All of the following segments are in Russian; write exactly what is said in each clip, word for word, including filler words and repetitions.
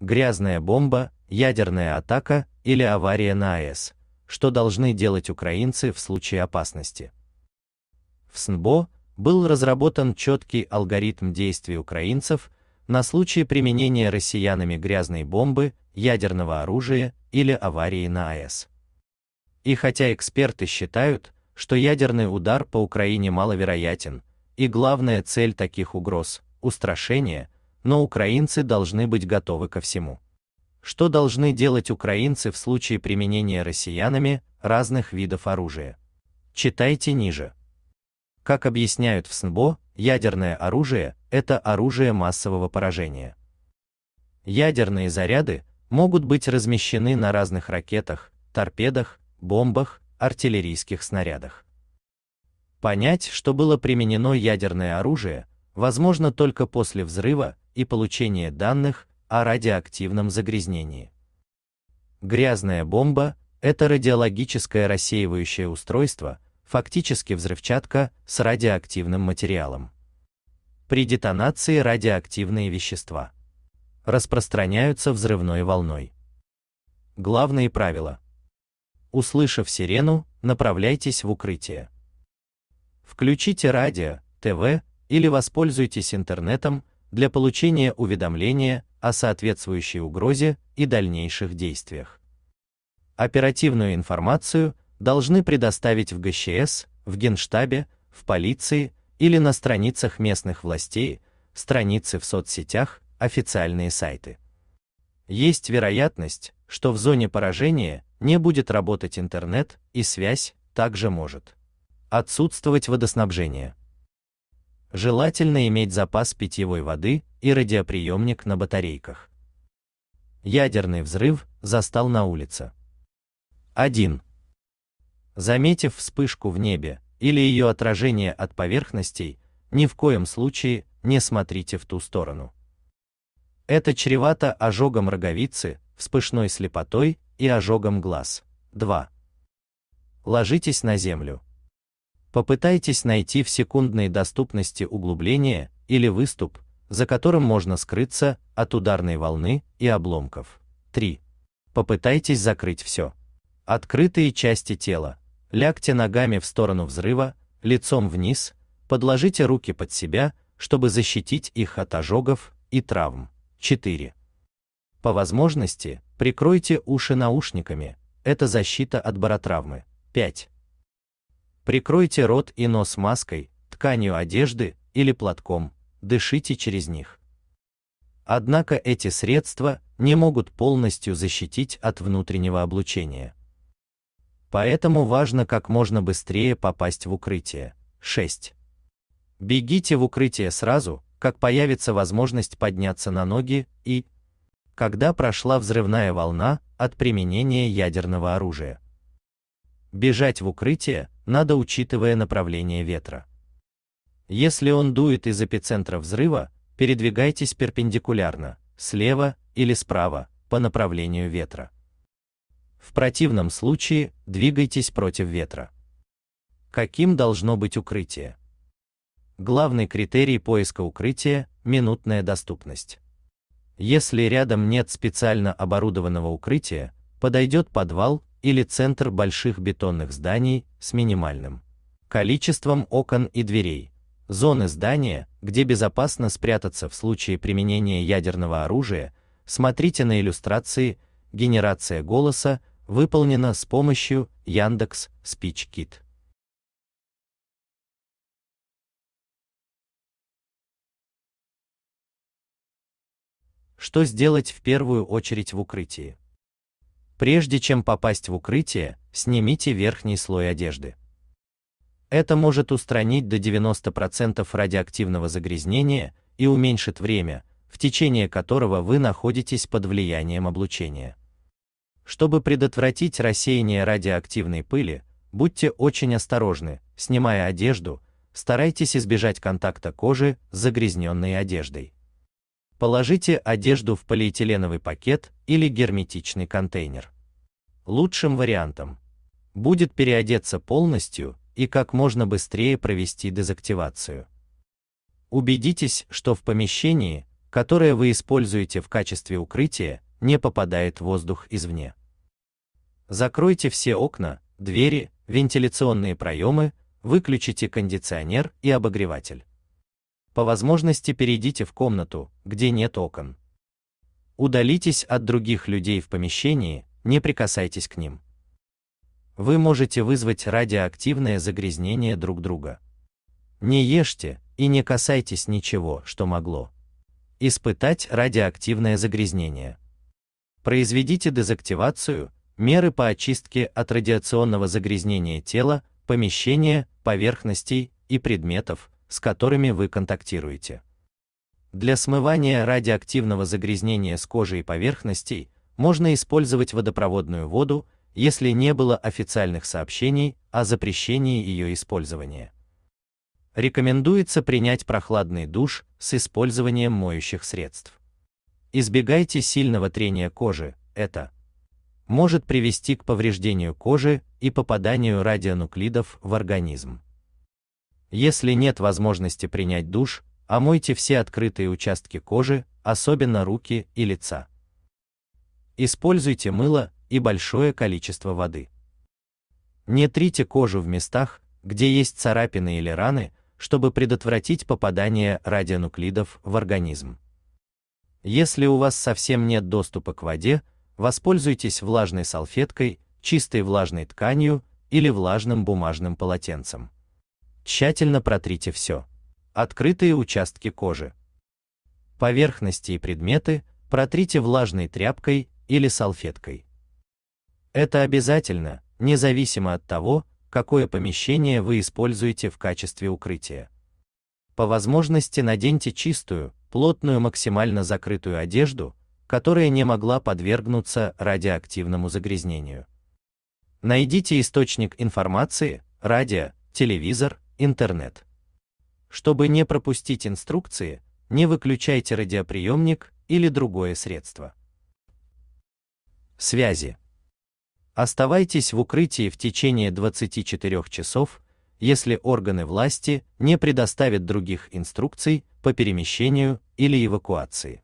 грязная бомба, ядерная атака или авария на АЭС. Что должны делать украинцы в случае опасности? В СНБО был разработан четкий алгоритм действий украинцев на случай применения россиянами грязной бомбы, ядерного оружия или аварии на АЭС. И хотя эксперты считают, что ядерный удар по Украине маловероятен, и главная цель таких угроз – устрашение, но украинцы должны быть готовы ко всему. Что должны делать украинцы в случае применения россиянами разных видов оружия? Читайте ниже. Как объясняют в СНБО, ядерное оружие – это оружие массового поражения. Ядерные заряды могут быть размещены на разных ракетах, торпедах, бомбах, артиллерийских снарядах. Понять, что было применено ядерное оружие, возможно только после взрыва и получения данных о радиоактивном загрязнении. Грязная бомба – это радиологическое рассеивающее устройство, фактически взрывчатка с радиоактивным материалом. При детонации радиоактивные вещества распространяются взрывной волной. Главные правила. Услышав сирену, направляйтесь в укрытие. Включите радио, ТВ или воспользуйтесь интернетом для получения уведомления о соответствующей угрозе и дальнейших действиях. Оперативную информацию должны предоставить в гэ эс че эс, в Генштабе, в полиции или на страницах местных властей, страницы в соцсетях, официальные сайты. Есть вероятность, что в зоне поражения не будет работать интернет и связь, также может отсутствовать водоснабжение. Желательно иметь запас питьевой воды и радиоприемник на батарейках. Ядерный взрыв застал на улице. один. Заметив вспышку в небе или ее отражение от поверхностей, ни в коем случае не смотрите в ту сторону. Это чревато ожогом роговицы, вспышной слепотой и ожогом глаз. два. Ложитесь на землю. Попытайтесь найти в секундной доступности углубление или выступ, за которым можно скрыться от ударной волны и обломков. три. Попытайтесь закрыть все. Открытые части тела. Лягте ногами в сторону взрыва, лицом вниз, подложите руки под себя, чтобы защитить их от ожогов и травм. четыре. По возможности, прикройте уши наушниками, это защита от баротравмы. пять. Прикройте рот и нос маской, тканью одежды или платком, дышите через них. Однако эти средства не могут полностью защитить от внутреннего облучения. Поэтому важно как можно быстрее попасть в укрытие. шесть. Бегите в укрытие сразу, как появится возможность подняться на ноги и когда прошла взрывная волна от применения ядерного оружия. Бежать в укрытие надо, учитывая направление ветра. Если он дует из эпицентра взрыва, передвигайтесь перпендикулярно, слева или справа, по направлению ветра. В противном случае двигайтесь против ветра. Каким должно быть укрытие? Главный критерий поиска укрытия – минутная доступность. Если рядом нет специально оборудованного укрытия, подойдет подвал или центр больших бетонных зданий с минимальным количеством окон и дверей, зоны здания, где безопасно спрятаться в случае применения ядерного оружия. Смотрите на иллюстрации, генерация голоса выполнена с помощью Яндекс SpeechKit. Что сделать в первую очередь в укрытии? Прежде чем попасть в укрытие, снимите верхний слой одежды. Это может устранить до девяноста процентов радиоактивного загрязнения и уменьшит время, в течение которого вы находитесь под влиянием облучения. Чтобы предотвратить рассеяние радиоактивной пыли, будьте очень осторожны, снимая одежду, старайтесь избежать контакта кожи с загрязненной одеждой. Положите одежду в полиэтиленовый пакет или герметичный контейнер. Лучшим вариантом будет переодеться полностью и как можно быстрее провести дезактивацию. Убедитесь, что в помещении, которое вы используете в качестве укрытия, не попадает воздух извне. Закройте все окна, двери, вентиляционные проемы, выключите кондиционер и обогреватель. По возможности перейдите в комнату, где нет окон. Удалитесь от других людей в помещении, не прикасайтесь к ним. Вы можете вызвать радиоактивное загрязнение друг друга. Не ешьте и не касайтесь ничего, что могло испытать радиоактивное загрязнение. Произведите дезактивацию, меры по очистке от радиационного загрязнения тела, помещения, поверхностей и предметов, с которыми вы контактируете. Для смывания радиоактивного загрязнения с кожи и поверхностей можно использовать водопроводную воду, если не было официальных сообщений о запрещении ее использования. Рекомендуется принять прохладный душ с использованием моющих средств. Избегайте сильного трения кожи, это может привести к повреждению кожи и попаданию радионуклидов в организм. Если нет возможности принять душ, омойте все открытые участки кожи, особенно руки и лица. Используйте мыло и большое количество воды. Не трите кожу в местах, где есть царапины или раны, чтобы предотвратить попадание радионуклидов в организм. Если у вас совсем нет доступа к воде, воспользуйтесь влажной салфеткой, чистой влажной тканью или влажным бумажным полотенцем. Тщательно протрите все. Открытые участки кожи, поверхности и предметы протрите влажной тряпкой или салфеткой. Это обязательно, независимо от того, какое помещение вы используете в качестве укрытия. По возможности наденьте чистую, плотную, максимально закрытую одежду, которая не могла подвергнуться радиоактивному загрязнению. Найдите источник информации, радио, телевизор, интернет. Чтобы не пропустить инструкции, не выключайте радиоприемник или другое средство связи. Оставайтесь в укрытии в течение двадцати четырёх часов, если органы власти не предоставят других инструкций по перемещению или эвакуации.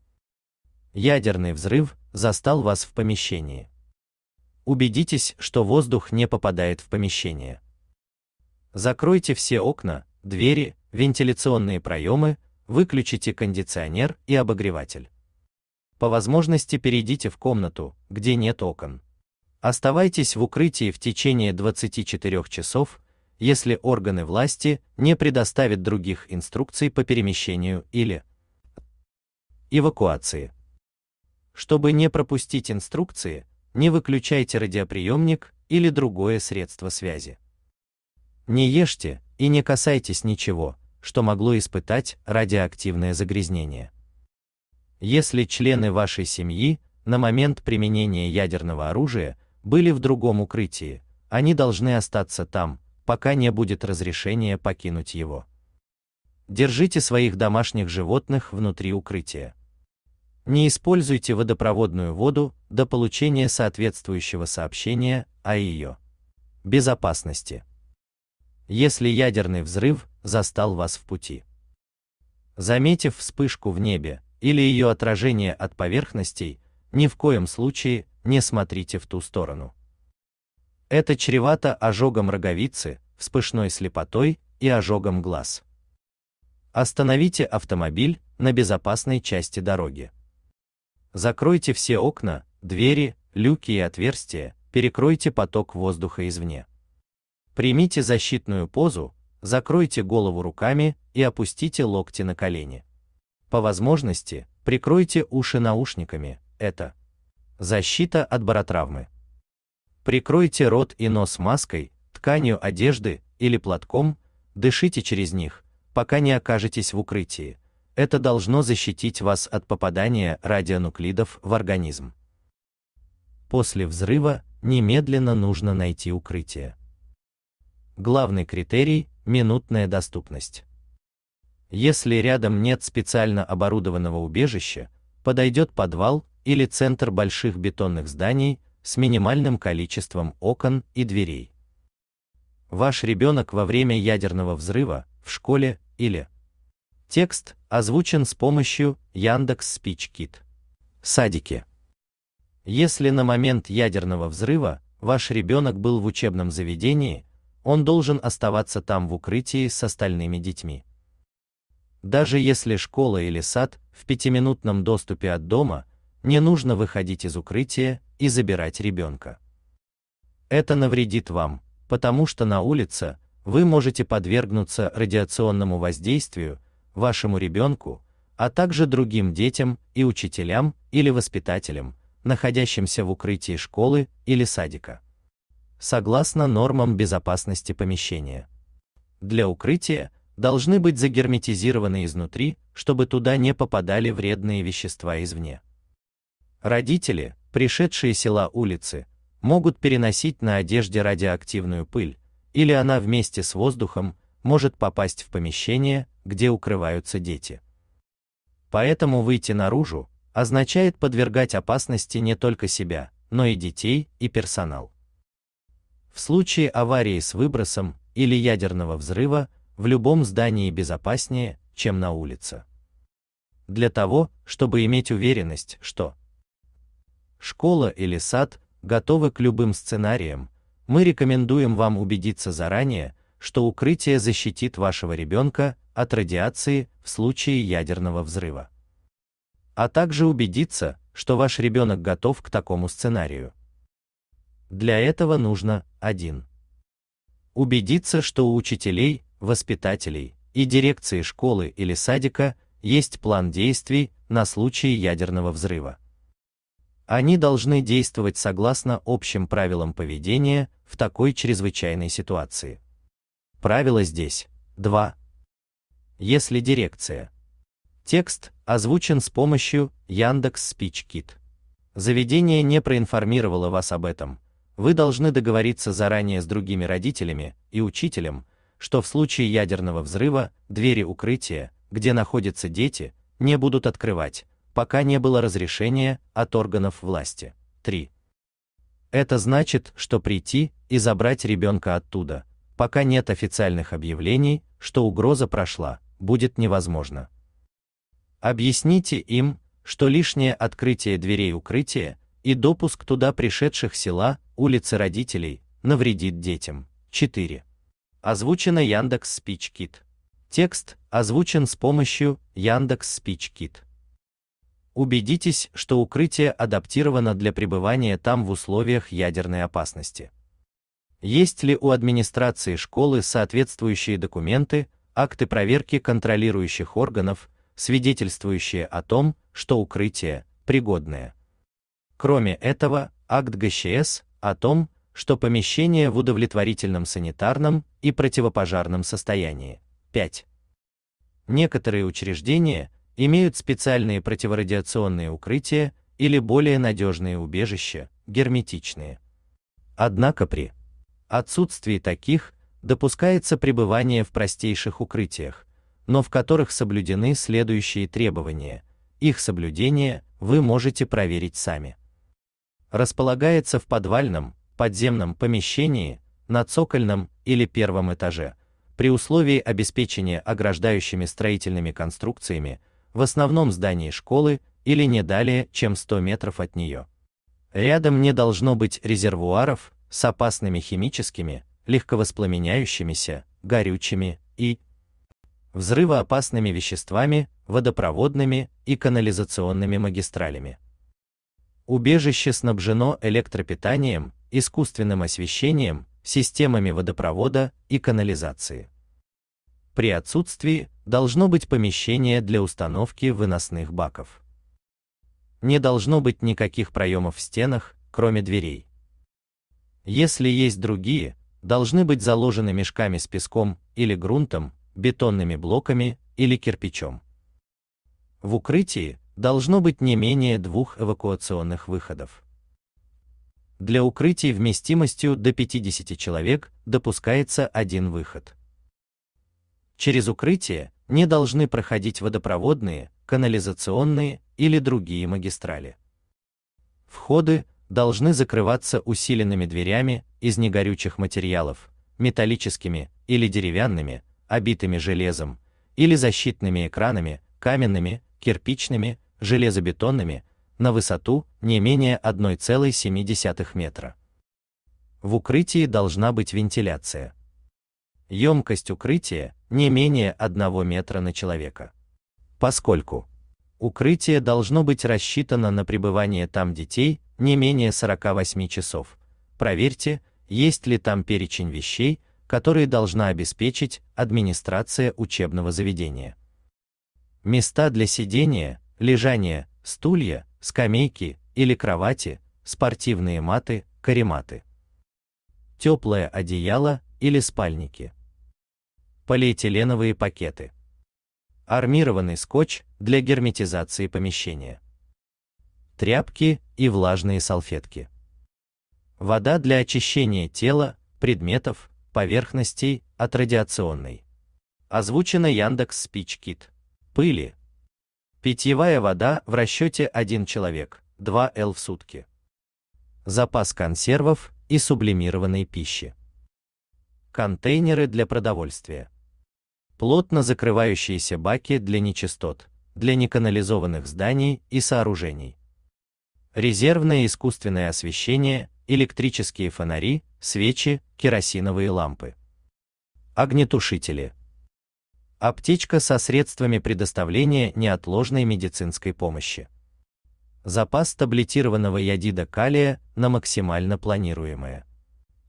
Ядерный взрыв застал вас в помещении. Убедитесь, что воздух не попадает в помещение. Закройте все окна, двери, вентиляционные проемы, выключите кондиционер и обогреватель. По возможности перейдите в комнату, где нет окон. Оставайтесь в укрытии в течение двадцати четырёх часов, если органы власти не предоставят других инструкций по перемещению или эвакуации. Чтобы не пропустить инструкции, не выключайте радиоприемник или другое средство связи. Не ешьте и не касайтесь ничего, что могло испытать радиоактивное загрязнение. Если члены вашей семьи на момент применения ядерного оружия были в другом укрытии, они должны остаться там, пока не будет разрешения покинуть его. Держите своих домашних животных внутри укрытия. Не используйте водопроводную воду до получения соответствующего сообщения о ее безопасности. Если ядерный взрыв застал вас в пути, заметив вспышку в небе или ее отражение от поверхностей, ни в коем случае не смотрите в ту сторону. Это чревато ожогом роговицы, вспышной слепотой и ожогом глаз. Остановите автомобиль на безопасной части дороги. Закройте все окна, двери, люки и отверстия, перекройте поток воздуха извне. Примите защитную позу, закройте голову руками и опустите локти на колени. По возможности, прикройте уши наушниками, это защита от баротравмы. Прикройте рот и нос маской, тканью одежды или платком, дышите через них, пока не окажетесь в укрытии. Это должно защитить вас от попадания радионуклидов в организм. После взрыва немедленно нужно найти укрытие. Главный критерий – минутная доступность. Если рядом нет специально оборудованного убежища, подойдет подвал или центр больших бетонных зданий с минимальным количеством окон и дверей. Ваш ребенок во время ядерного взрыва в школе или Текст озвучен с помощью Яндекс SpeechKit. Садики. Если на момент ядерного взрыва ваш ребенок был в учебном заведении, он должен оставаться там в укрытии с остальными детьми. Даже если школа или сад в пятиминутном доступе от дома, не нужно выходить из укрытия и забирать ребенка. Это навредит вам, потому что на улице вы можете подвергнуться радиационному воздействию, вашему ребенку, а также другим детям и учителям или воспитателям, находящимся в укрытии школы или садика. Согласно нормам безопасности помещения, для укрытия должны быть загерметизированы изнутри, чтобы туда не попадали вредные вещества извне. Родители, пришедшие с села улицы, могут переносить на одежде радиоактивную пыль, или она вместе с воздухом может попасть в помещение, где укрываются дети. Поэтому выйти наружу означает подвергать опасности не только себя, но и детей и персонал. В случае аварии с выбросом или ядерного взрыва в любом здании безопаснее, чем на улице. Для того, чтобы иметь уверенность, что школа или сад готовы к любым сценариям, мы рекомендуем вам убедиться заранее, что укрытие защитит вашего ребенка от радиации в случае ядерного взрыва. А также убедиться, что ваш ребенок готов к такому сценарию. Для этого нужно один Убедиться, что у учителей, воспитателей и дирекции школы или садика есть план действий на случай ядерного взрыва. Они должны действовать согласно общим правилам поведения в такой чрезвычайной ситуации. Правило здесь. два Если дирекция. Текст озвучен с помощью Яндекс SpeechKit. Заведение не проинформировало вас об этом. Вы должны договориться заранее с другими родителями и учителем, что в случае ядерного взрыва двери укрытия, где находятся дети, не будут открывать, пока не было разрешения от органов власти. три Это значит, что прийти и забрать ребенка оттуда, пока нет официальных объявлений, что угроза прошла, будет невозможно. Объясните им, что лишнее открытие дверей укрытия и допуск туда пришедших села, улицы родителей навредит детям. четыре Озвучено Яндекс SpeechKit. Текст озвучен с помощью Яндекс SpeechKit. Убедитесь, что укрытие адаптировано для пребывания там в условиях ядерной опасности. Есть ли у администрации школы соответствующие документы, акты проверки контролирующих органов, свидетельствующие о том, что укрытие пригодное. Кроме этого, акт гэ эс че эс о том, что помещение в удовлетворительном санитарном и противопожарном состоянии. пять Некоторые учреждения имеют специальные противорадиационные укрытия или более надежные убежища, герметичные. Однако при отсутствии таких допускается пребывание в простейших укрытиях, но в которых соблюдены следующие требования. Их соблюдение вы можете проверить сами. Располагается в подвальном, подземном помещении, на цокольном или первом этаже, при условии обеспечения ограждающими строительными конструкциями, в основном здании школы или не далее, чем сто метров от нее. Рядом не должно быть резервуаров с опасными химическими, легковоспламеняющимися, горючими и взрывоопасными веществами, водопроводными и канализационными магистралями. Убежище снабжено электропитанием, искусственным освещением, системами водопровода и канализации. При отсутствии должно быть помещение для установки выносных баков. Не должно быть никаких проемов в стенах, кроме дверей. Если есть другие, должны быть заложены мешками с песком или грунтом, бетонными блоками или кирпичом. В укрытии должно быть не менее двух эвакуационных выходов. Для укрытий вместимостью до пятидесяти человек допускается один выход. Через укрытие не должны проходить водопроводные, канализационные или другие магистрали. Входы должны закрываться усиленными дверями из негорючих материалов, металлическими или деревянными, обитыми железом, или защитными экранами, каменными, кирпичными, железобетонными, на высоту не менее одна целая семь десятых метра. В укрытии должна быть вентиляция. Емкость укрытия не менее одного метра на человека. Поскольку укрытие должно быть рассчитано на пребывание там детей не менее сорока восьми часов, проверьте, есть ли там перечень вещей, которые должна обеспечить администрация учебного заведения. Места для сидения, лежания, стулья, скамейки или кровати, спортивные маты, карематы. Теплое одеяло или спальники. Полиэтиленовые пакеты. Армированный скотч для герметизации помещения. Тряпки и влажные салфетки. Вода для очищения тела, предметов, поверхностей от радиационной. Озвучено Яндекс SpeechKit. Пыли. Питьевая вода в расчете один человек, два литров в сутки. Запас консервов и сублимированной пищи. Контейнеры для продовольствия. Плотно закрывающиеся баки для нечистот, для неканализованных зданий и сооружений. Резервное искусственное освещение, электрические фонари, свечи, керосиновые лампы. Огнетушители. Аптечка со средствами предоставления неотложной медицинской помощи. Запас таблетированного ядида калия на максимально планируемое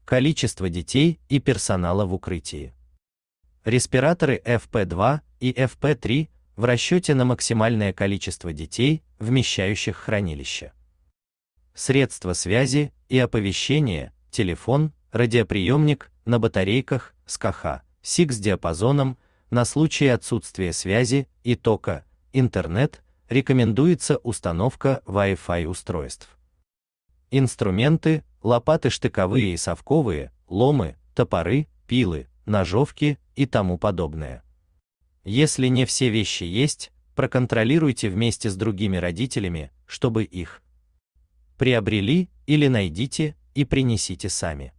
количество детей и персонала в укрытии. Респираторы эф пи два и эф пи три в расчете на максимальное количество детей, вмещающих хранилище. Средства связи и оповещения, телефон, радиоприемник на батарейках с ка ха, с диапазоном на случай отсутствия связи и тока, интернет, рекомендуется установка Wi-Fi устройств. Инструменты, лопаты штыковые и совковые, ломы, топоры, пилы, ножовки и тому подобное. Если не все вещи есть, проконтролируйте вместе с другими родителями, чтобы их приобрели или найдите и принесите сами.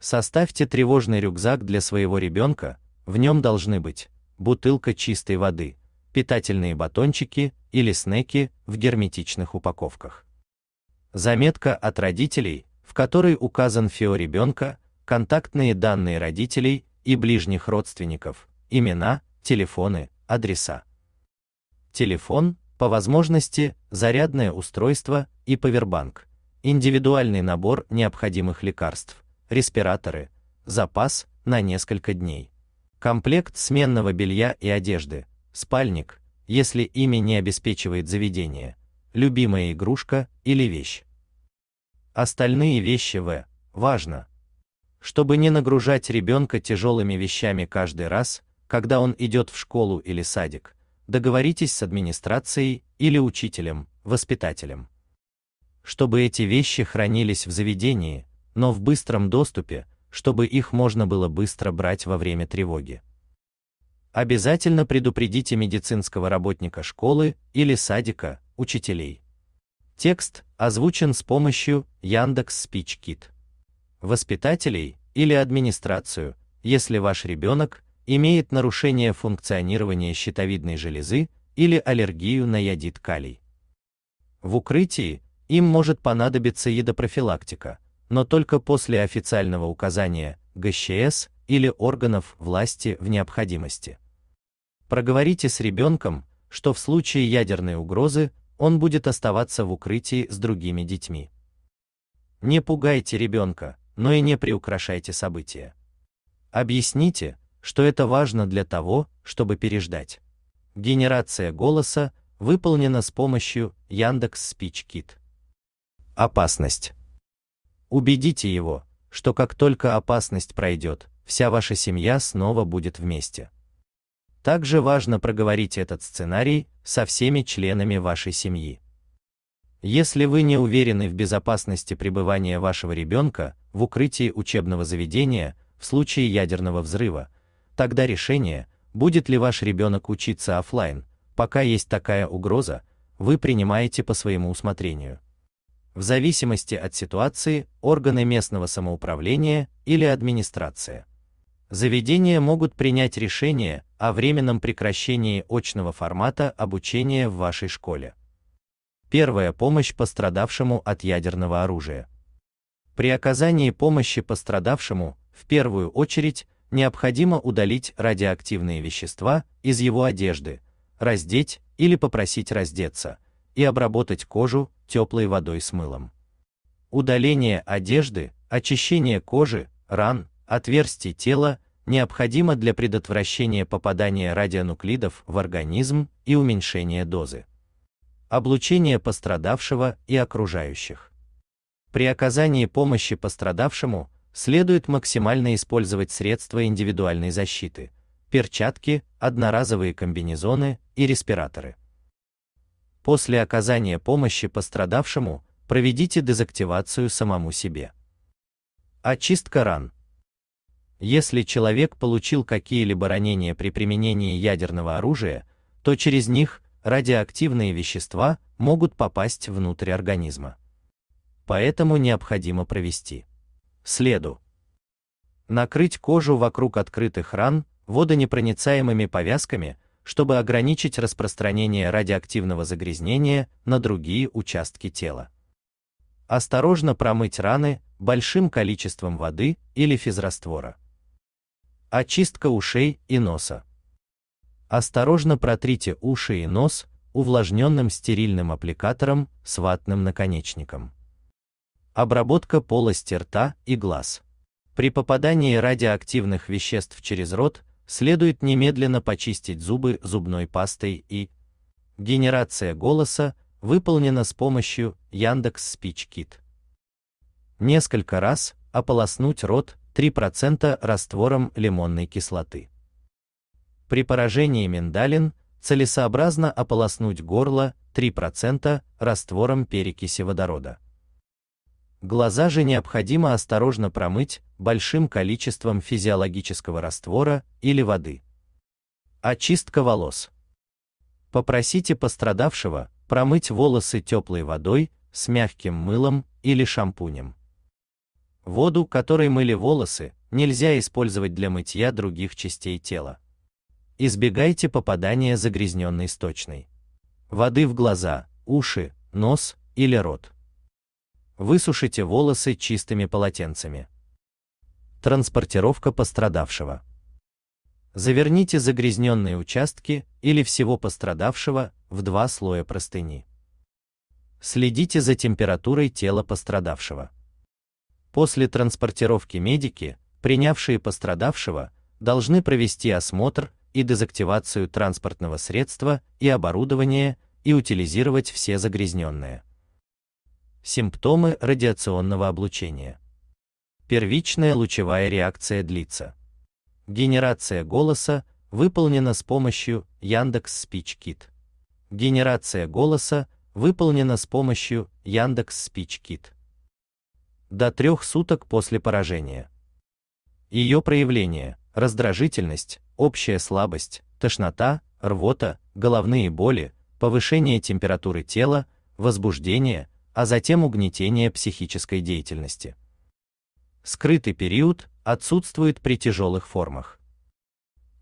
Составьте тревожный рюкзак для своего ребенка, в нем должны быть бутылка чистой воды, питательные батончики или снеки в герметичных упаковках. Заметка от родителей, в которой указан ФИО ребенка, контактные данные родителей и ближних родственников, имена, телефоны, адреса. Телефон, по возможности, зарядное устройство и павербанк, индивидуальный набор необходимых лекарств, респираторы, запас на несколько дней, комплект сменного белья и одежды, спальник, если ими не обеспечивает заведение, любимая игрушка или вещь. Остальные вещи в. Важно, чтобы не нагружать ребенка тяжелыми вещами каждый раз, когда он идет в школу или садик, договоритесь с администрацией или учителем, воспитателем. Чтобы эти вещи хранились в заведении, но в быстром доступе, чтобы их можно было быстро брать во время тревоги. Обязательно предупредите медицинского работника школы или садика, учителей. Текст озвучен с помощью Яндекс SpeechKit. Воспитателей или администрацию, если ваш ребенок имеет нарушение функционирования щитовидной железы или аллергию на ядид калий. В укрытии им может понадобиться едопрофилактика, но только после официального указания гэ эс че эс или органов власти в необходимости. Проговорите с ребенком, что в случае ядерной угрозы он будет оставаться в укрытии с другими детьми. Не пугайте ребенка, но и не приукрашайте события. Объясните, что это важно для того, чтобы переждать. Генерация голоса выполнена с помощью Яндекс SpeechKit. Опасность. Убедите его, что как только опасность пройдет, вся ваша семья снова будет вместе. Также важно проговорить этот сценарий со всеми членами вашей семьи. Если вы не уверены в безопасности пребывания вашего ребенка в укрытии учебного заведения в случае ядерного взрыва, тогда решение, будет ли ваш ребенок учиться офлайн, пока есть такая угроза, вы принимаете по своему усмотрению. В зависимости от ситуации, органы местного самоуправления или администрация. Заведения могут принять решение о временном прекращении очного формата обучения в вашей школе. Первая помощь пострадавшему от ядерного оружия. При оказании помощи пострадавшему, в первую очередь, необходимо удалить радиоактивные вещества из его одежды, раздеть или попросить раздеться, и обработать кожу теплой водой с мылом. Удаление одежды, очищение кожи, ран, отверстий тела необходимо для предотвращения попадания радионуклидов в организм и уменьшения дозы. Облучение пострадавшего и окружающих. При оказании помощи пострадавшему следует максимально использовать средства индивидуальной защиты, перчатки, одноразовые комбинезоны и респираторы. После оказания помощи пострадавшему проведите дезактивацию самому себе. Очистка ран. Если человек получил какие-либо ранения при применении ядерного оружия, то через них радиоактивные вещества могут попасть внутрь организма. Поэтому необходимо провести следу. Накрыть кожу вокруг открытых ран водонепроницаемыми повязками, чтобы ограничить распространение радиоактивного загрязнения на другие участки тела. Осторожно промыть раны большим количеством воды или физраствора. Очистка ушей и носа. Осторожно протрите уши и нос увлажненным стерильным аппликатором с ватным наконечником. Обработка полости рта и глаз. При попадании радиоактивных веществ через рот следует немедленно почистить зубы зубной пастой. И генерация голоса выполнена с помощью Яндекс SpeechKit. Несколько раз ополоснуть рот три процента раствором лимонной кислоты. При поражении миндалин целесообразно ополоснуть горло три процента раствором перекиси водорода. Глаза же необходимо осторожно промыть большим количеством физиологического раствора или воды. Очистка волос. Попросите пострадавшего промыть волосы теплой водой с мягким мылом или шампунем. Воду, которой мыли волосы, нельзя использовать для мытья других частей тела. Избегайте попадания загрязненной сточной воды в глаза, уши, нос или рот. Высушите волосы чистыми полотенцами. Транспортировка пострадавшего. Заверните загрязненные участки или всего пострадавшего в два слоя простыни. Следите за температурой тела пострадавшего. После транспортировки медики, принявшие пострадавшего, должны провести осмотр и дезактивацию транспортного средства и оборудования и утилизировать все загрязненные. Симптомы радиационного облучения. Первичная лучевая реакция длится. Генерация голоса выполнена с помощью Яндекс SpeechKit. Генерация голоса выполнена с помощью Яндекс SpeechKit. До трех суток после поражения. Ее проявление: раздражительность, общая слабость, тошнота, рвота, головные боли, повышение температуры тела, возбуждение, а затем угнетение психической деятельности. Скрытый период отсутствует при тяжелых формах.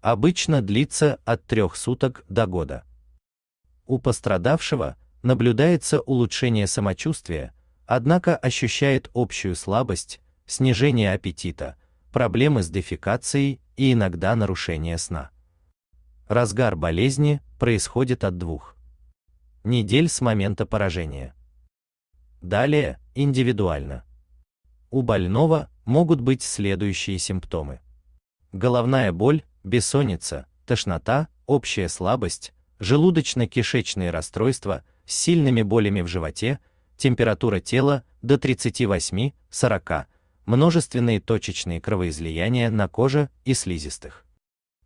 Обычно длится от трех суток до года. У пострадавшего наблюдается улучшение самочувствия, однако ощущает общую слабость, снижение аппетита, проблемы с дефекацией и иногда нарушение сна. Разгар болезни происходит от двух недель с момента поражения. Далее, индивидуально. У больного могут быть следующие симптомы: головная боль, бессонница, тошнота, общая слабость, желудочно-кишечные расстройства с сильными болями в животе, температура тела до тридцати восьми — сорока, множественные точечные кровоизлияния на коже и слизистых,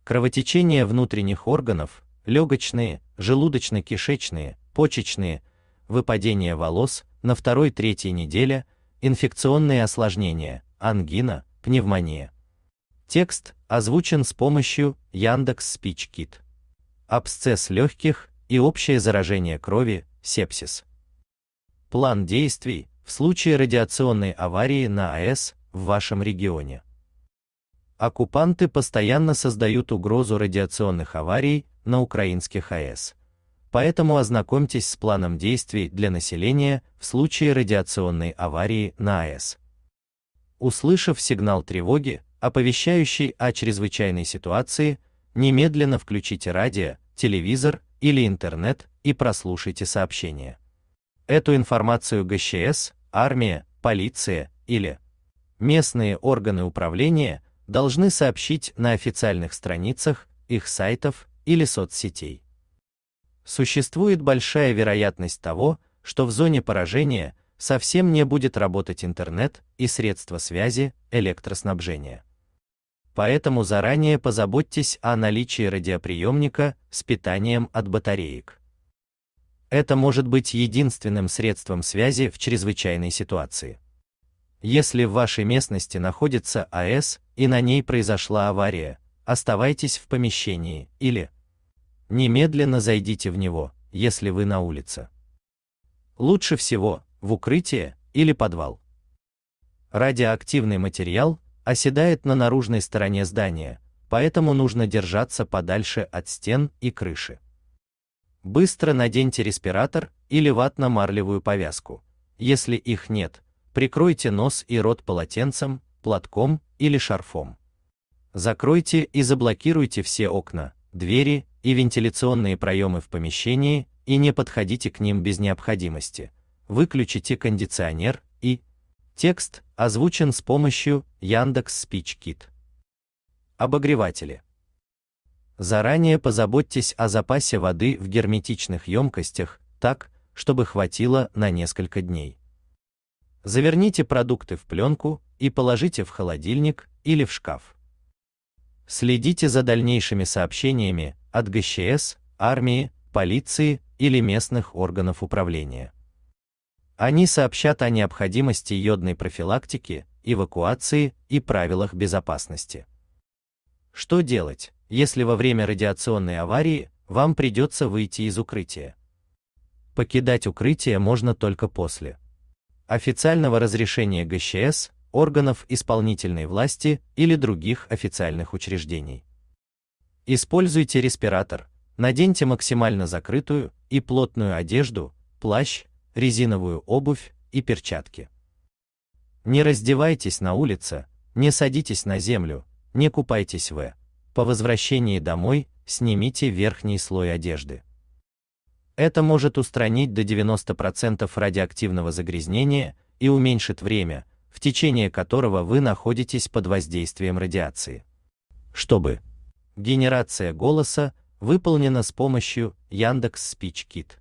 кровотечение внутренних органов, легочные, желудочно-кишечные, почечные, выпадение волос на второй-третьей неделе, инфекционные осложнения, ангина, пневмония. Текст озвучен с помощью Яндекс SpeechKit. Абсцесс легких и общее заражение крови, сепсис. План действий в случае радиационной аварии на АЭС в вашем регионе. Оккупанты постоянно создают угрозу радиационных аварий на украинских АЭС. Поэтому ознакомьтесь с планом действий для населения в случае радиационной аварии на АЭС. Услышав сигнал тревоги, оповещающий о чрезвычайной ситуации, немедленно включите радио, телевизор или интернет и прослушайте сообщение. Эту информацию ГСЧС, армия, полиция или местные органы управления должны сообщить на официальных страницах их сайтов или соцсетей. Существует большая вероятность того, что в зоне поражения совсем не будет работать интернет и средства связи, электроснабжения. Поэтому заранее позаботьтесь о наличии радиоприемника с питанием от батареек. Это может быть единственным средством связи в чрезвычайной ситуации. Если в вашей местности находится АЭС и на ней произошла авария, оставайтесь в помещении или немедленно зайдите в него, если вы на улице. Лучше всего в укрытие или подвал. Радиоактивный материал оседает на наружной стороне здания, поэтому нужно держаться подальше от стен и крыши. Быстро наденьте респиратор или ватно-марлевую повязку. Если их нет, прикройте нос и рот полотенцем, платком или шарфом. Закройте и заблокируйте все окна, двери и вентиляционные проемы в помещении и не подходите к ним без необходимости. Выключите кондиционер и... Текст озвучен с помощью Яндекс SpeechKit. Обогреватели. Заранее позаботьтесь о запасе воды в герметичных емкостях так, чтобы хватило на несколько дней. Заверните продукты в пленку и положите в холодильник или в шкаф. Следите за дальнейшими сообщениями от ГСЧС, армии, полиции или местных органов управления. Они сообщат о необходимости йодной профилактики, эвакуации и правилах безопасности. Что делать, если во время радиационной аварии вам придется выйти из укрытия? Покидать укрытие можно только после официального разрешения ГСЧС, органов исполнительной власти или других официальных учреждений. Используйте респиратор, наденьте максимально закрытую и плотную одежду, плащ, резиновую обувь и перчатки. Не раздевайтесь на улице, не садитесь на землю, не купайтесь в. По возвращении домой снимите верхний слой одежды. Это может устранить до девяноста процентов радиоактивного загрязнения и уменьшит время, в течение которого вы находитесь под воздействием радиации. Чтобы генерация голоса выполнена с помощью Яндекс SpeechKit.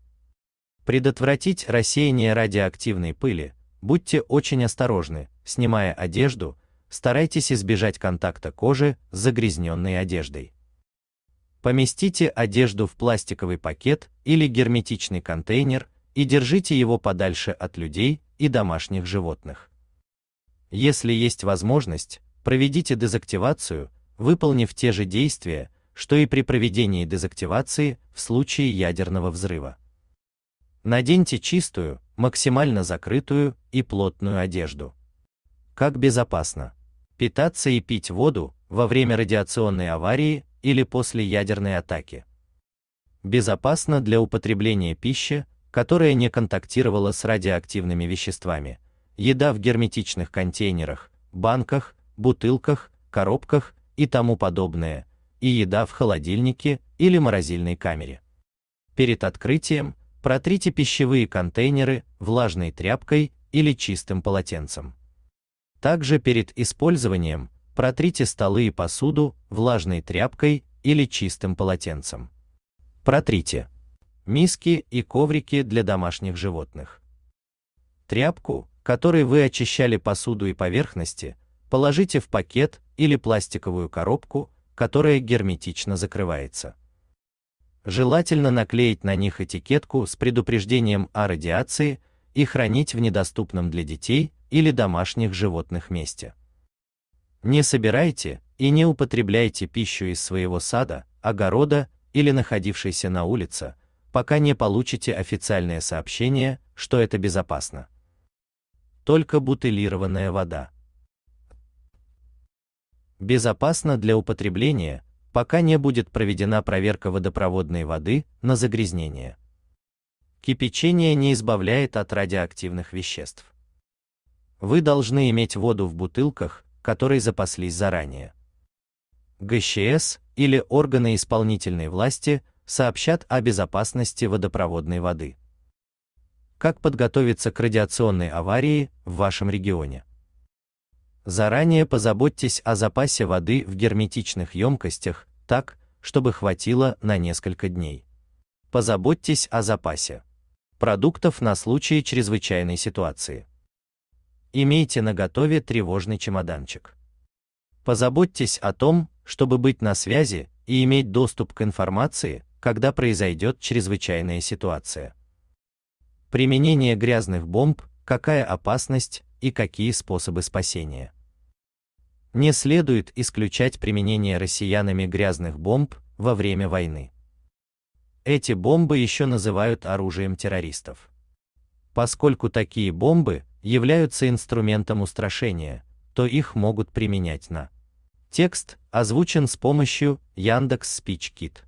Предотвратить рассеяние радиоактивной пыли, будьте очень осторожны, снимая одежду, старайтесь избежать контакта кожи с загрязненной одеждой. Поместите одежду в пластиковый пакет или герметичный контейнер и держите его подальше от людей и домашних животных. Если есть возможность, проведите дезактивацию, выполнив те же действия, что и при проведении дезактивации в случае ядерного взрыва. Наденьте чистую, максимально закрытую и плотную одежду. Как безопасно питаться и пить воду во время радиационной аварии или после ядерной атаки? Безопасно для употребления пищи, которая не контактировала с радиоактивными веществами. Еда в герметичных контейнерах, банках, бутылках, коробках и тому подобное, и еда в холодильнике или морозильной камере. Перед открытием протрите пищевые контейнеры влажной тряпкой или чистым полотенцем. Также перед использованием протрите столы и посуду влажной тряпкой или чистым полотенцем. Протрите миски и коврики для домашних животных. Тряпку, которой вы очищали посуду и поверхности, положите в пакет или пластиковую коробку, которая герметично закрывается. Желательно наклеить на них этикетку с предупреждением о радиации и хранить в недоступном для детей или домашних животных месте. Не собирайте и не употребляйте пищу из своего сада, огорода или находившейся на улице, пока не получите официальное сообщение, что это безопасно. Только бутылированная вода. безопасно для употребления, пока не будет проведена проверка водопроводной воды на загрязнение. Кипячение не избавляет от радиоактивных веществ. Вы должны иметь воду в бутылках, которые запаслись заранее. гэ эс че эс или органы исполнительной власти сообщат о безопасности водопроводной воды. Как подготовиться к радиационной аварии в вашем регионе? Заранее позаботьтесь о запасе воды в герметичных емкостях так, чтобы хватило на несколько дней. Позаботьтесь о запасе продуктов на случай чрезвычайной ситуации. Имейте наготове тревожный чемоданчик. Позаботьтесь о том, чтобы быть на связи и иметь доступ к информации, когда произойдет чрезвычайная ситуация. Применение грязных бомб, какая опасность и какие способы спасения. Не следует исключать применение россиянами грязных бомб во время войны. Эти бомбы еще называют оружием террористов, поскольку такие бомбы являются инструментом устрашения, то их могут применять на. Текст озвучен с помощью Яндекс SpeechKit.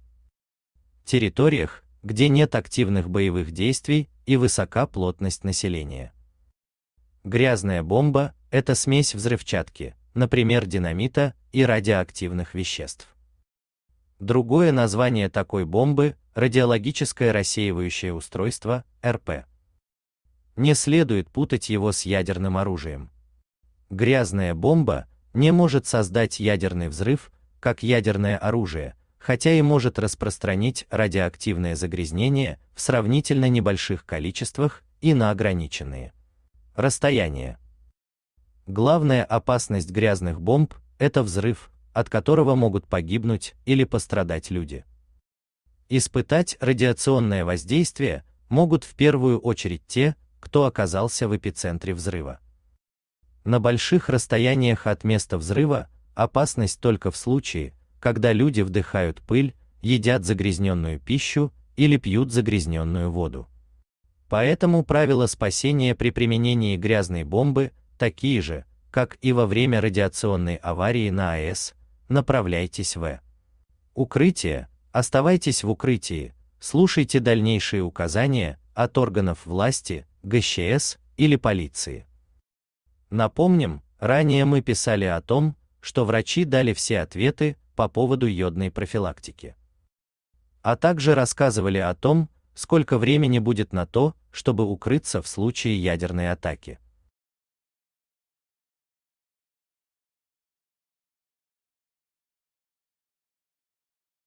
В территориях, где нет активных боевых действий и высока плотность населения. Грязная бомба – это смесь взрывчатки, например, динамита и радиоактивных веществ. Другое название такой бомбы – радиологическое рассеивающее устройство, эр пэ. Не следует путать его с ядерным оружием. Грязная бомба не может создать ядерный взрыв, как ядерное оружие, хотя и может распространить радиоактивное загрязнение в сравнительно небольших количествах и на ограниченные расстояния. Главная опасность грязных бомб – это взрыв, от которого могут погибнуть или пострадать люди. Испытать радиационное воздействие могут в первую очередь те, кто оказался в эпицентре взрыва. На больших расстояниях от места взрыва опасность только в случае, когда люди вдыхают пыль, едят загрязненную пищу или пьют загрязненную воду. Поэтому правила спасения при применении грязной бомбы такие же, как и во время радиационной аварии на а э эс. Направляйтесь в укрытие, оставайтесь в укрытии, слушайте дальнейшие указания от органов власти, гэ эс че эс или полиции. Напомним, ранее мы писали о том, что врачи дали все ответы по поводу йодной профилактики, а также рассказывали о том, сколько времени будет на то, чтобы укрыться в случае ядерной атаки.